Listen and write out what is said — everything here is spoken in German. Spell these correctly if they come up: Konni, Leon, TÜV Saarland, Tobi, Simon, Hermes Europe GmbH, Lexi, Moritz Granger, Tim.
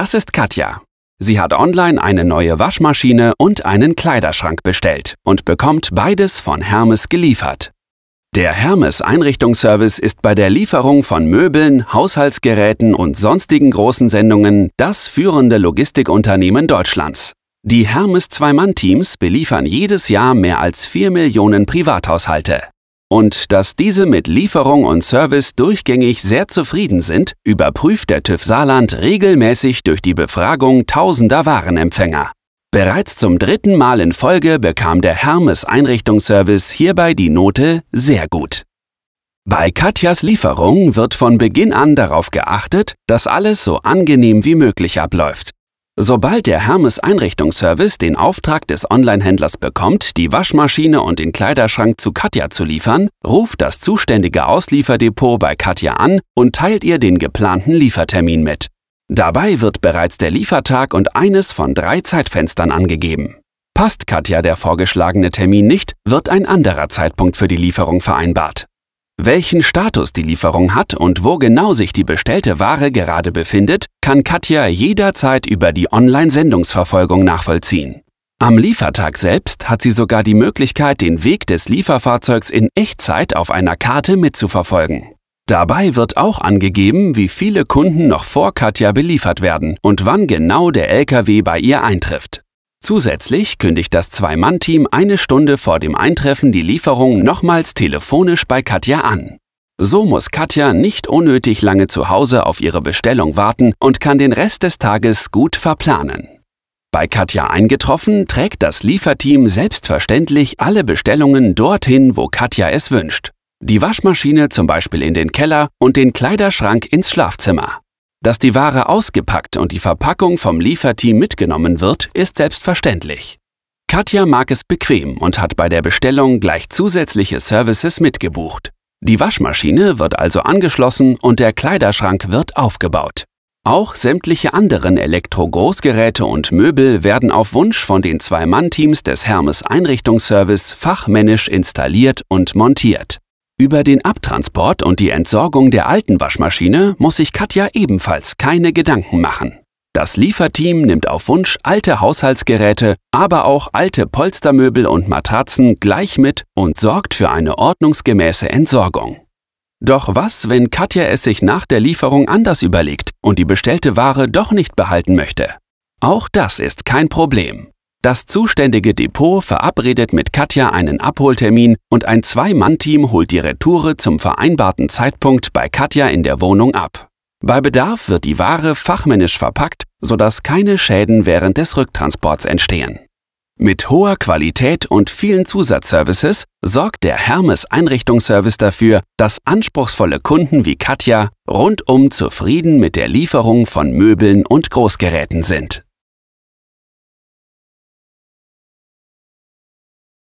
Das ist Katja. Sie hat online eine neue Waschmaschine und einen Kleiderschrank bestellt und bekommt beides von Hermes geliefert. Der Hermes Einrichtungsservice ist bei der Lieferung von Möbeln, Haushaltsgeräten und sonstigen großen Sendungen das führende Logistikunternehmen Deutschlands. Die Hermes 2-Mann-Teams beliefern jedes Jahr mehr als 4 Millionen Privathaushalte. Und dass diese mit Lieferung und Service durchgängig sehr zufrieden sind, überprüft der TÜV Saarland regelmäßig durch die Befragung tausender Warenempfänger. Bereits zum 3. Mal in Folge bekam der Hermes Einrichtungsservice hierbei die Note sehr gut. Bei Katjas Lieferung wird von Beginn an darauf geachtet, dass alles so angenehm wie möglich abläuft. Sobald der Hermes Einrichtungsservice den Auftrag des Onlinehändlers bekommt, die Waschmaschine und den Kleiderschrank zu Katja zu liefern, ruft das zuständige Auslieferdepot bei Katja an und teilt ihr den geplanten Liefertermin mit. Dabei wird bereits der Liefertag und eines von 3 Zeitfenstern angegeben. Passt Katja der vorgeschlagene Termin nicht, wird ein anderer Zeitpunkt für die Lieferung vereinbart. Welchen Status die Lieferung hat und wo genau sich die bestellte Ware gerade befindet, kann Katja jederzeit über die Online-Sendungsverfolgung nachvollziehen. Am Liefertag selbst hat sie sogar die Möglichkeit, den Weg des Lieferfahrzeugs in Echtzeit auf einer Karte mitzuverfolgen. Dabei wird auch angegeben, wie viele Kunden noch vor Katja beliefert werden und wann genau der LKW bei ihr eintrifft. Zusätzlich kündigt das 2-Mann-Team eine Stunde vor dem Eintreffen die Lieferung nochmals telefonisch bei Katja an. So muss Katja nicht unnötig lange zu Hause auf ihre Bestellung warten und kann den Rest des Tages gut verplanen. Bei Katja eingetroffen, trägt das Lieferteam selbstverständlich alle Bestellungen dorthin, wo Katja es wünscht. Die Waschmaschine zum Beispiel in den Keller und den Kleiderschrank ins Schlafzimmer. Dass die Ware ausgepackt und die Verpackung vom Lieferteam mitgenommen wird, ist selbstverständlich. Katja mag es bequem und hat bei der Bestellung gleich zusätzliche Services mitgebucht. Die Waschmaschine wird also angeschlossen und der Kleiderschrank wird aufgebaut. Auch sämtliche anderen Elektro-Großgeräte und Möbel werden auf Wunsch von den 2-Mann-Teams des Hermes Einrichtungsservice fachmännisch installiert und montiert. Über den Abtransport und die Entsorgung der alten Waschmaschine muss sich Katja ebenfalls keine Gedanken machen. Das Lieferteam nimmt auf Wunsch alte Haushaltsgeräte, aber auch alte Polstermöbel und Matratzen gleich mit und sorgt für eine ordnungsgemäße Entsorgung. Doch was, wenn Katja es sich nach der Lieferung anders überlegt und die bestellte Ware doch nicht behalten möchte? Auch das ist kein Problem. Das zuständige Depot verabredet mit Katja einen Abholtermin und ein 2-Mann-Team holt die Retoure zum vereinbarten Zeitpunkt bei Katja in der Wohnung ab. Bei Bedarf wird die Ware fachmännisch verpackt, sodass keine Schäden während des Rücktransports entstehen. Mit hoher Qualität und vielen Zusatzservices sorgt der Hermes Einrichtungsservice dafür, dass anspruchsvolle Kunden wie Katja rundum zufrieden mit der Lieferung von Möbeln und Großgeräten sind.